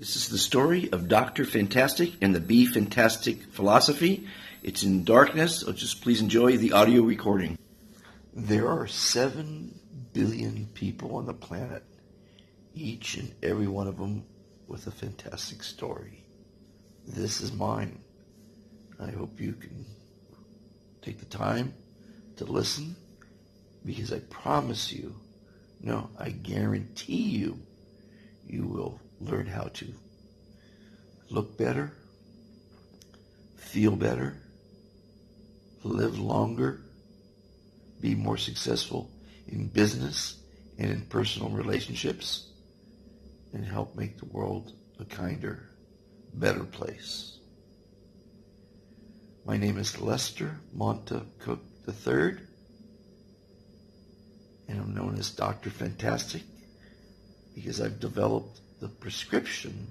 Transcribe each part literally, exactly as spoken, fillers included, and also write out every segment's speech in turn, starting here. This is the story of Doctor Fantastic and the Be Fantastic Philosophy. It's in darkness, so just please enjoy the audio recording. There are seven billion people on the planet, each and every one of them with a fantastic story. This is mine. I hope you can take the time to listen, because I promise you, no, I guarantee you, you will learn how to look better, feel better, live longer, be more successful in business and in personal relationships, and help make the world a kinder, better place. My name is Lester Monta Cook the third, and I'm known as Doctor Fantastic because I've developed the prescription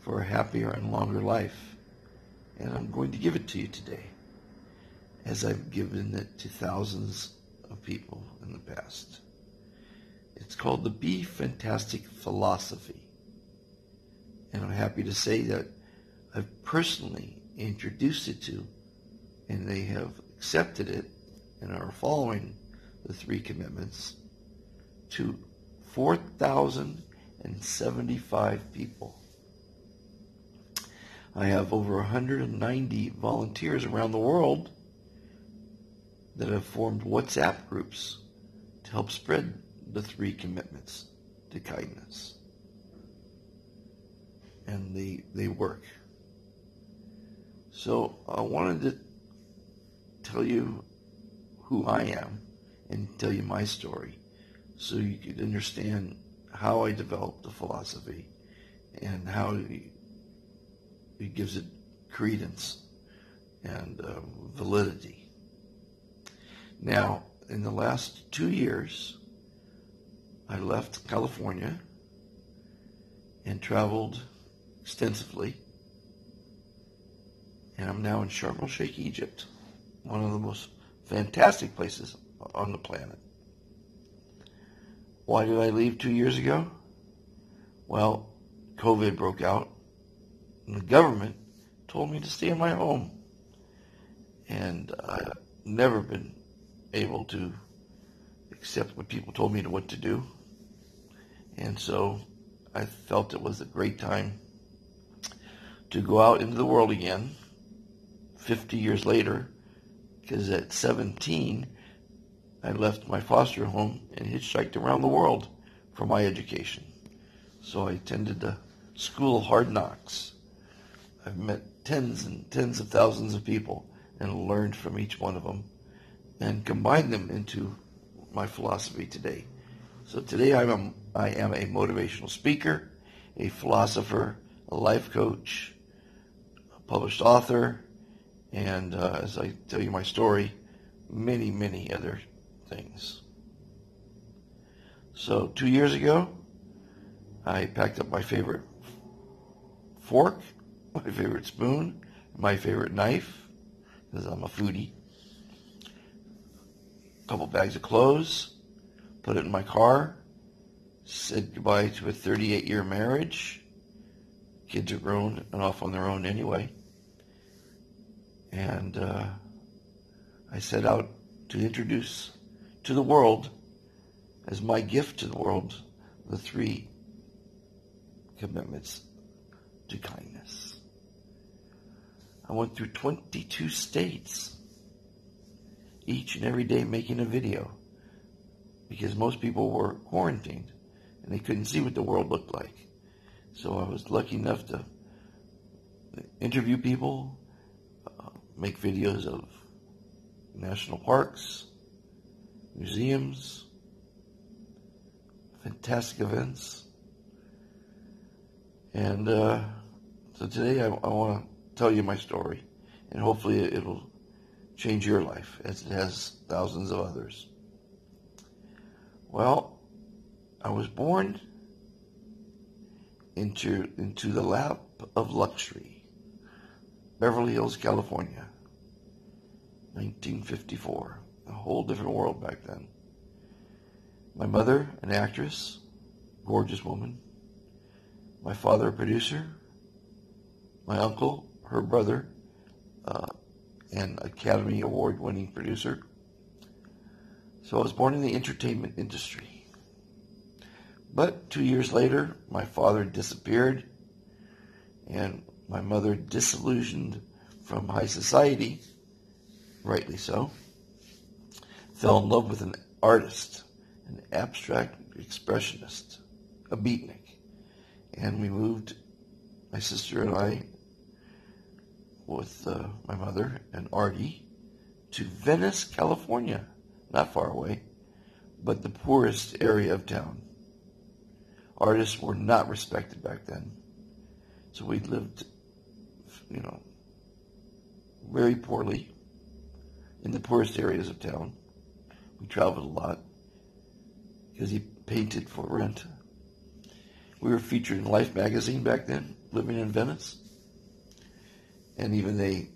for a happier and longer life, and I'm going to give it to you today, as I've given it to thousands of people in the past. It's called the Be Fantastic Philosophy, and I'm happy to say that I've personally introduced it to, and they have accepted it and are following the three commitments, to four thousand seventy-five people. I have over one hundred ninety volunteers around the world that have formed WhatsApp groups to help spread the three commitments to kindness. And they, they work. So I wanted to tell you who I am and tell you my story so you could understand how I developed the philosophy and how it gives it credence and uh, validity. Now, in the last two years, I left California and traveled extensively. And I'm now in Sharm El Sheikh, Egypt, one of the most fantastic places on the planet. Why did I leave two years ago? Well, COVID broke out, and the government told me to stay in my home. And I've never been able to accept what people told me to what to do. And so I felt it was a great time to go out into the world again, fifty years later, because at seventeen, I left my foster home and hitchhiked around the world for my education. So I attended the School of Hard Knocks. I've met tens and tens of thousands of people and learned from each one of them and combined them into my philosophy today. So today I'm a, I am a motivational speaker, a philosopher, a life coach, a published author, and uh, as I tell you my story, many, many other things. So two years ago, I packed up my favorite fork, my favorite spoon, my favorite knife, because I'm a foodie, a couple bags of clothes, put it in my car, said goodbye to a thirty-eight year marriage. Kids are grown and off on their own anyway. And uh, I set out to introduce to the world, as my gift to the world, the three commitments to kindness. I went through twenty-two states, each and every day making a video, because most people were quarantined and they couldn't see what the world looked like. So I was lucky enough to interview people, uh, make videos of national parks, museums, fantastic events. And uh, so today I, I want to tell you my story, and hopefully it will change your life as it has thousands of others. Well, I was born into, into the lap of luxury, Beverly Hills, California, nineteen fifty-four. A whole different world back then. My mother, an actress, gorgeous woman. my father a producer, my uncle, her brother, uh, an Academy Award winning producer. So I was born in the entertainment industry. But two years later, my father disappeared and my mother disillusioned from high society, rightly so, fell in love with an artist, an abstract expressionist, a beatnik. And we moved, my sister and I, with uh, my mother and Artie, to Venice, California. Not far away, but the poorest area of town. Artists were not respected back then. So we lived, you know, very poorly in the poorest areas of town. We traveled a lot because he painted for rent. We were featured in Life magazine back then, living in Venice. And even they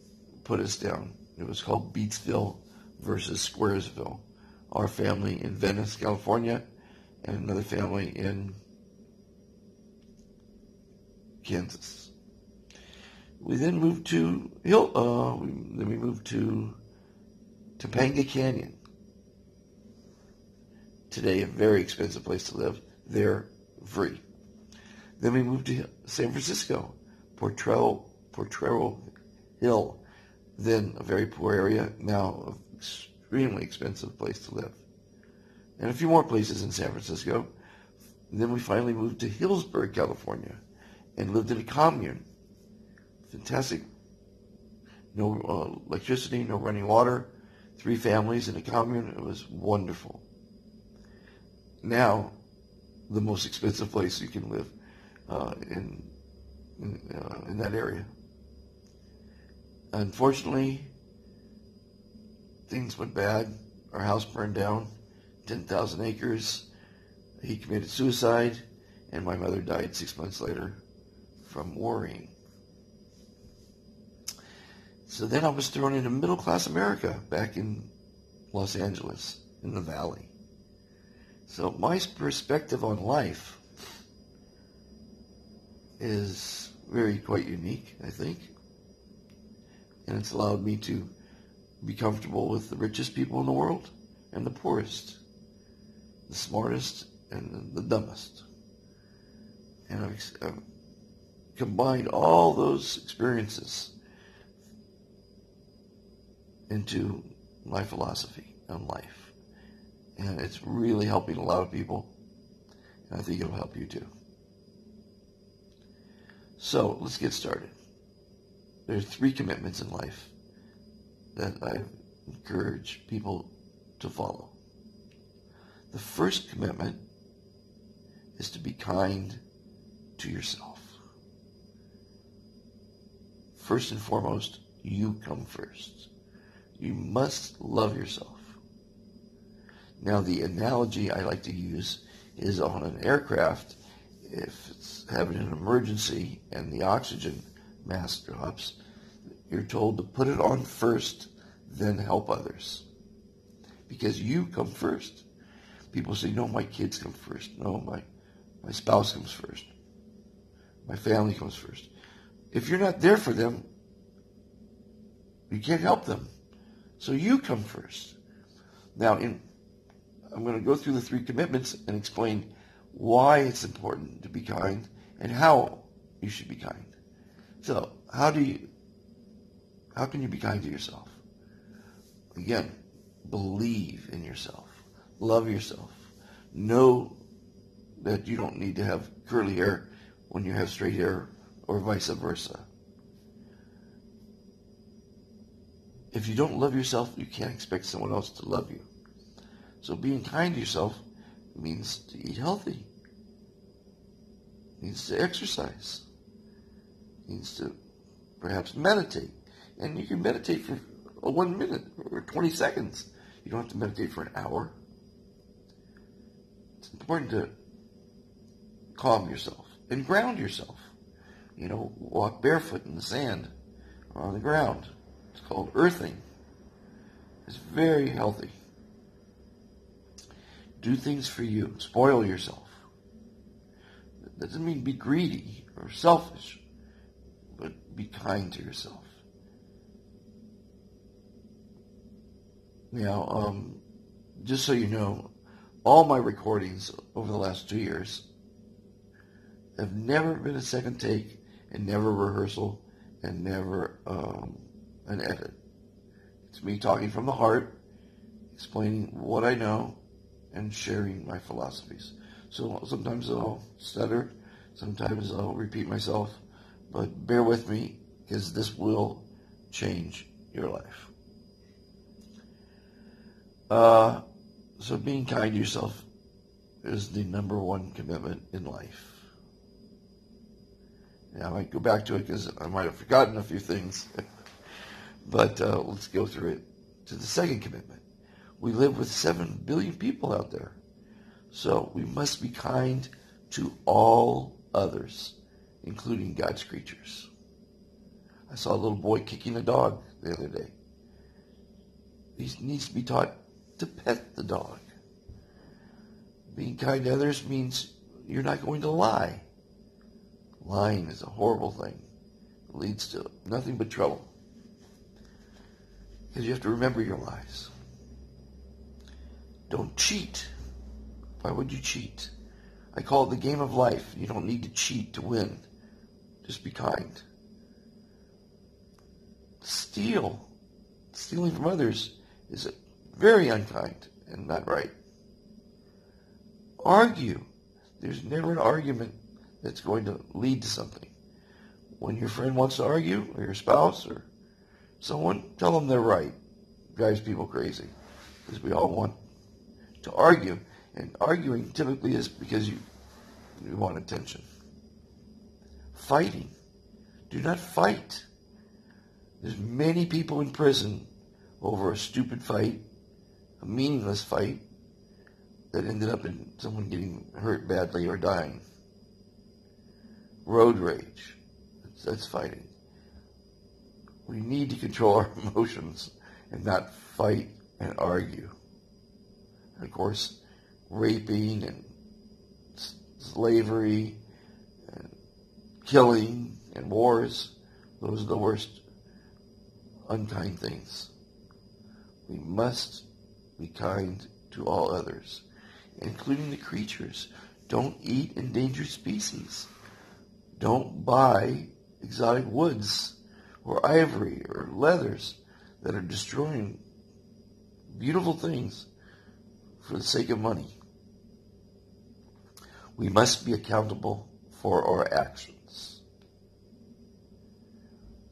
put us down. It was called Beatsville versus Squaresville. Our family in Venice, California, and another family in Kansas. We then moved to Hill. Uh, we, then we moved to Topanga Canyon. Today, a very expensive place to live. They're free. Then we moved to San Francisco, Portrero, Portrero Hill, then a very poor area, now an extremely expensive place to live. And a few more places in San Francisco. Then we finally moved to Healdsburg, California, and lived in a commune. Fantastic. No uh, electricity, no running water, three families in a commune. It was wonderful. Now, the most expensive place you can live uh, in, in, uh, in that area. Unfortunately, things went bad. Our house burned down, ten thousand acres. He committed suicide, and my mother died six months later from worrying. So then I was thrown into middle-class America back in Los Angeles, in the valley. So my perspective on life is very quite unique, I think. And it's allowed me to be comfortable with the richest people in the world and the poorest, the smartest and the dumbest. And I've, I've combined all those experiences into my philosophy on life. And it's really helping a lot of people. And I think it'll help you too. So let's get started. There's three commitments in life that I encourage people to follow. The first commitment is to be kind to yourself. First and foremost, you come first. You must love yourself. Now, the analogy I like to use is on an aircraft. If it's having an emergency and the oxygen mask drops, you're told to put it on first, then help others. Because you come first. People say, no, my kids come first. No, my, my spouse comes first. My family comes first. If you're not there for them, you can't help them. So you come first. Now, in, I'm going to go through the three commitments and explain why it's important to be kind and how you should be kind. So, how do you, how can you be kind to yourself? Again, believe in yourself. Love yourself. Know that you don't need to have curly hair when you have straight hair or vice versa. If you don't love yourself, you can't expect someone else to love you. So being kind to yourself means to eat healthy. Means to exercise. Needs to perhaps meditate. And you can meditate for one minute or twenty seconds. You don't have to meditate for an hour. It's important to calm yourself and ground yourself. You know, walk barefoot in the sand or on the ground. It's called earthing. It's very healthy. Do things for you. Spoil yourself. That doesn't mean be greedy or selfish, but be kind to yourself. Now, um, just so you know, all my recordings over the last two years have never been a second take and never a rehearsal and never um, an edit. It's me talking from the heart, explaining what I know, and sharing my philosophies. So sometimes I'll stutter, sometimes I'll repeat myself, but bear with me because this will change your life. Uh, so being kind to yourself is the number one commitment in life. Now, I might go back to it because I might have forgotten a few things, but uh, let's go through it to the second commitment. We live with seven billion people out there, so we must be kind to all others, including God's creatures. I saw a little boy kicking a dog the other day. He needs to be taught to pet the dog. Being kind to others means you're not going to lie. Lying is a horrible thing. It leads to nothing but trouble. Because you have to remember your lies. Don't cheat. Why would you cheat? I call it the game of life. You don't need to cheat to win. Just be kind. Steal. Stealing from others is very unkind and not right. Argue. There's never an argument that's going to lead to something. When your friend wants to argue, or your spouse, or someone, tell them they're right. It drives people crazy, because we all want to argue, and arguing typically is because you, you want attention. Fighting. Do not fight. There's many people in prison over a stupid fight, a meaningless fight, that ended up in someone getting hurt badly or dying. Road rage. That's fighting. We need to control our emotions and not fight and argue. And of course, raping and slavery and killing and wars, those are the worst unkind things. We must be kind to all others, including the creatures. Don't eat endangered species. Don't buy exotic woods or ivory or leathers that are destroying beautiful things for the sake of money. We must be accountable for our actions.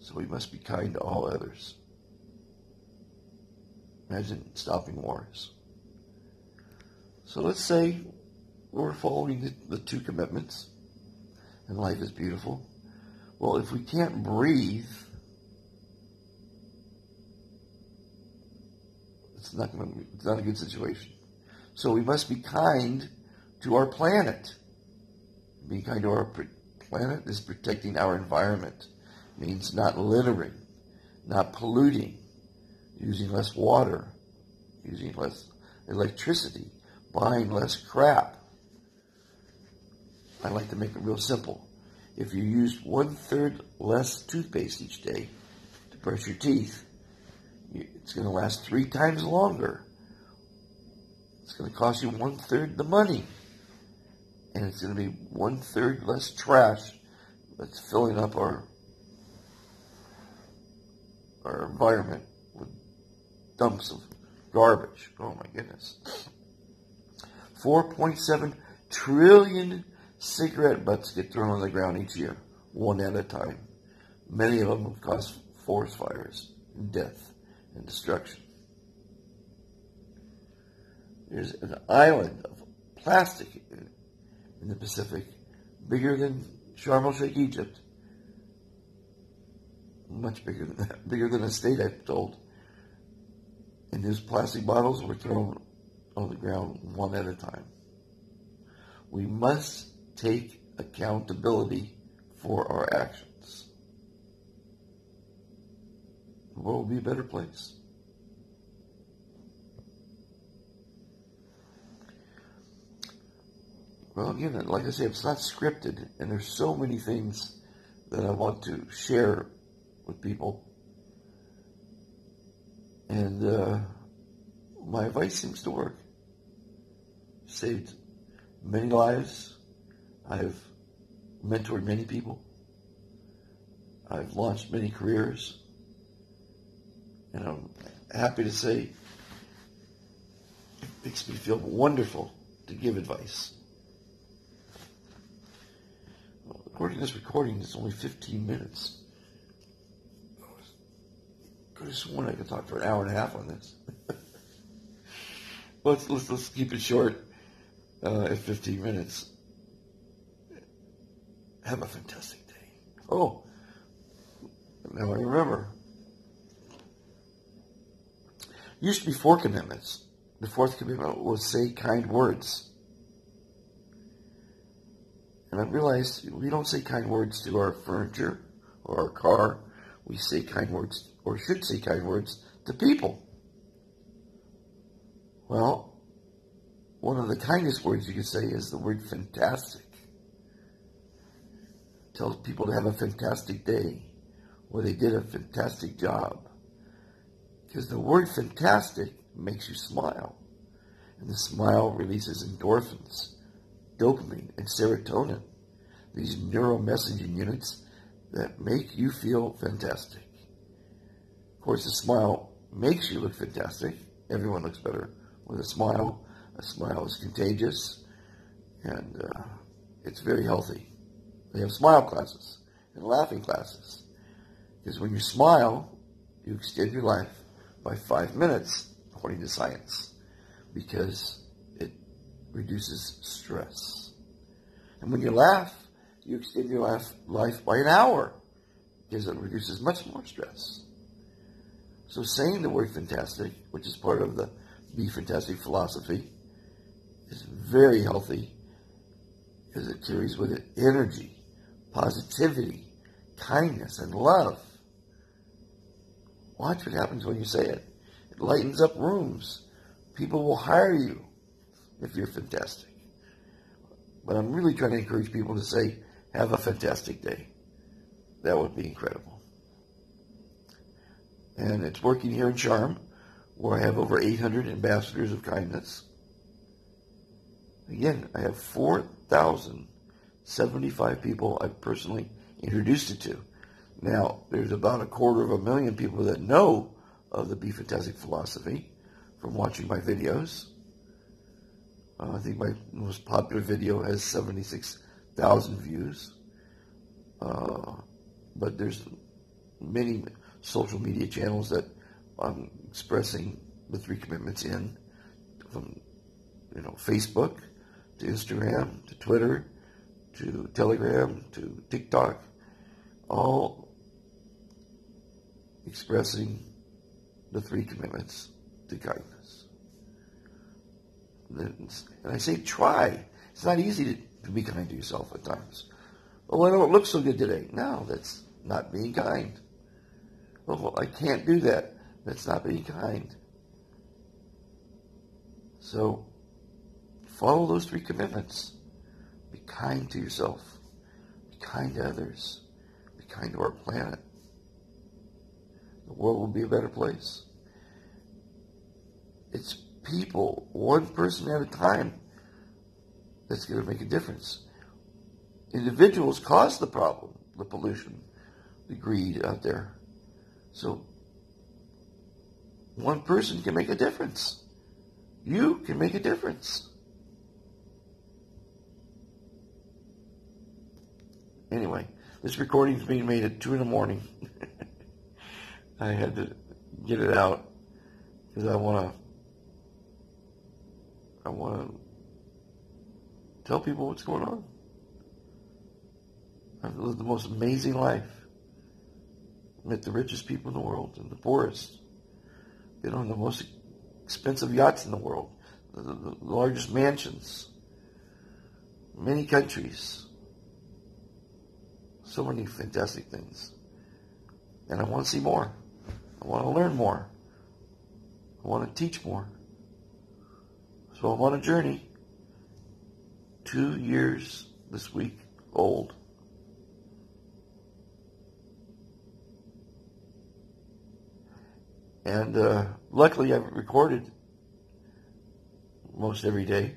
So we must be kind to all others. Imagine stopping wars. So let's say we're following the, the two commitments. And life is beautiful. Well, if we can't breathe, it's not going to be, it's not a good situation. So we must be kind to our planet. Being kind to our planet is protecting our environment. It means not littering, not polluting, using less water, using less electricity, buying less crap. I like to make it real simple. If you used one-third less toothpaste each day to brush your teeth, it's going to last three times longer. It's going to cost you one-third the money. And it's going to be one-third less trash that's filling up our, our environment with dumps of garbage. Oh, my goodness. four point seven trillion cigarette butts get thrown on the ground each year, one at a time. Many of them have caused forest fires, death, and destruction. There's an island of plastic in the Pacific, bigger than Sharm El Sheikh, Egypt. Much bigger than that, bigger than a state, I'm told. And those plastic bottles were thrown on the ground one at a time. We must take accountability for our actions. The world will be a better place. Well, again, like I say, it's not scripted, and there's so many things that I want to share with people. And uh, my advice seems to work. Saved many lives. I've mentored many people. I've launched many careers. And I'm happy to say it makes me feel wonderful to give advice. Well, according to this recording, it's only fifteen minutes. I could have sworn I could talk for an hour and a half on this. let's, let's, let's keep it short uh, at fifteen minutes. Have a fantastic day. Oh, now I remember. There used to be four commitments. The fourth commitment was say kind words. And I realized we don't say kind words to our furniture or our car. We say kind words, or should say kind words, to people. Well, one of the kindest words you can say is the word fantastic. Tell people to have a fantastic day, or they did a fantastic job. Because the word fantastic makes you smile. And the smile releases endorphins, dopamine, and serotonin. These neuromessaging units that make you feel fantastic. Of course, a smile makes you look fantastic. Everyone looks better with a smile. A smile is contagious, and uh, it's very healthy. They have smile classes and laughing classes. Because when you smile, you extend your life by five minutes, according to science, because it reduces stress. And when you laugh, you extend your life, life by an hour, because it reduces much more stress. So saying the word fantastic, which is part of the Be Fantastic philosophy, is very healthy, because it carries with it energy, positivity, kindness, and love. Watch what happens when you say it. It lightens up rooms. People will hire you if you're fantastic. But I'm really trying to encourage people to say, have a fantastic day. That would be incredible. And it's working here in Sharm, where I have over eight hundred ambassadors of kindness. Again, I have four thousand seventy-five people I've personally introduced it to. Now, there's about a quarter of a million people that know of the Be Fantastic philosophy from watching my videos. Uh, I think my most popular video has seventy-six thousand views. Uh, but there's many social media channels that I'm expressing the three commitments in, from you know Facebook to Instagram to Twitter to Telegram to TikTok, all expressing the three commitments to kindness. And I say try. It's not easy to, to be kind to yourself at times. Oh, I don't look so good today. No, that's not being kind. Oh, I can't do that. That's not being kind. So, follow those three commitments. Be kind to yourself. Be kind to others. Be kind to our planet. The world will be a better place. It's people, one person at a time, that's going to make a difference. Individuals cause the problem, the pollution, the greed out there. So, one person can make a difference. You can make a difference. Anyway, this recording is being made at two in the morning. I had to get it out because I want to I want to tell people what's going on. I've lived the most amazing life. Met the richest people in the world and the poorest. Been on the most expensive yachts in the world, the, the, the largest mansions, many countries. So many fantastic things. And I want to see more. I want to learn more. I want to teach more. So I'm on a journey two years this week old. And uh, luckily I've recorded most every day.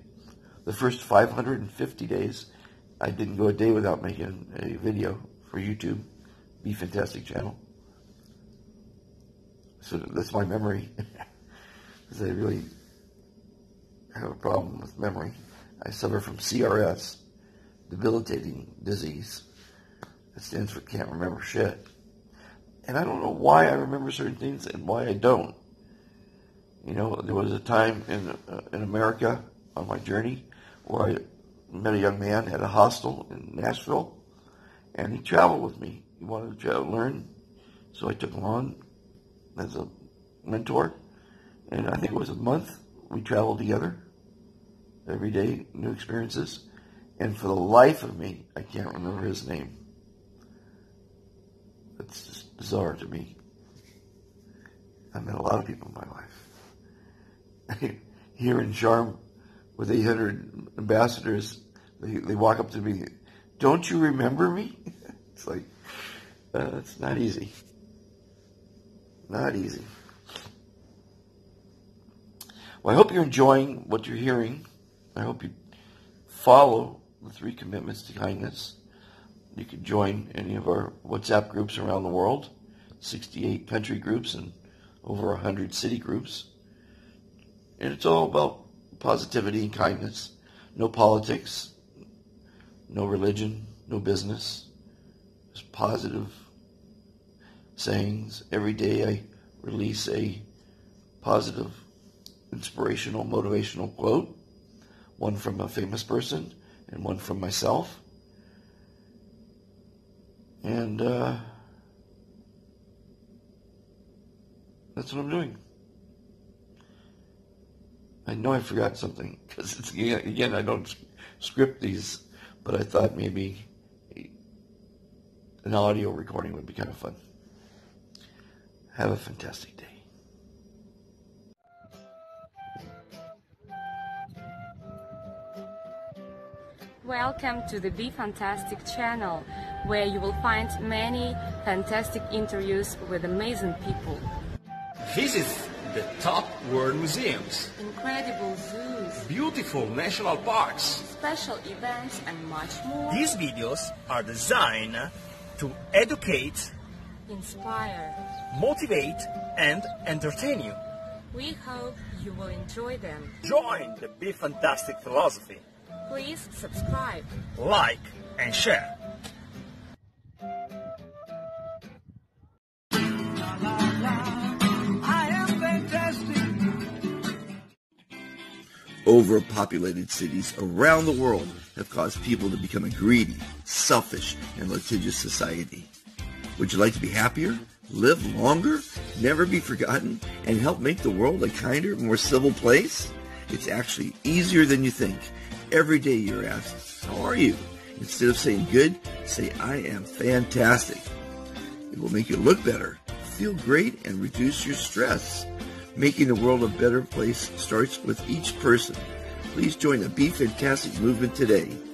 The first five hundred fifty days, I didn't go a day without making a video for YouTube, Be Fantastic channel. So that's my memory, because I really have a problem with memory. I suffer from C R S, debilitating disease. It stands for can't remember shit. And I don't know why I remember certain things and why I don't. You know, there was a time in uh, in America on my journey where I met a young man at a hostel in Nashville, and he traveled with me. He wanted to travel, learn, so I took him on as a mentor. And I think it was a month we traveled together. Every day, new experiences. And for the life of me, I can't remember his name. It's just bizarre to me. I met a lot of people in my life. Here in Sharm, with eight hundred ambassadors, they, they walk up to me, "Don't you remember me?" It's like, uh, it's not easy. Not easy. Well, I hope you're enjoying what you're hearing. I hope you follow the three commitments to kindness. You can join any of our WhatsApp groups around the world, sixty-eight country groups and over one hundred city groups. And it's all about positivity and kindness. No politics, no religion, no business. Just positive sayings. Every day I release a positive, inspirational, motivational quote. One from a famous person, and one from myself. And uh, that's what I'm doing. I know I forgot something, because it's, again, I don't script these, but I thought maybe an audio recording would be kind of fun. Have a fantastic day. Welcome to the Be Fantastic channel, where you will find many fantastic interviews with amazing people. Visit the top world museums, incredible zoos, beautiful national parks, special events, and much more. These videos are designed to educate, inspire, motivate, and entertain you. We hope you will enjoy them. Join the Be Fantastic Philosophy. Please subscribe, like, and share. I am fantastic. Overpopulated cities around the world have caused people to become a greedy, selfish, and litigious society. Would you like to be happier, live longer, never be forgotten, and help make the world a kinder, more civil place? It's actually easier than you think. Every day you're asked, "How are you?" Instead of saying good, say, "I am fantastic." It will make you look better, feel great, and reduce your stress. Making the world a better place starts with each person. Please join the Be Fantastic movement today.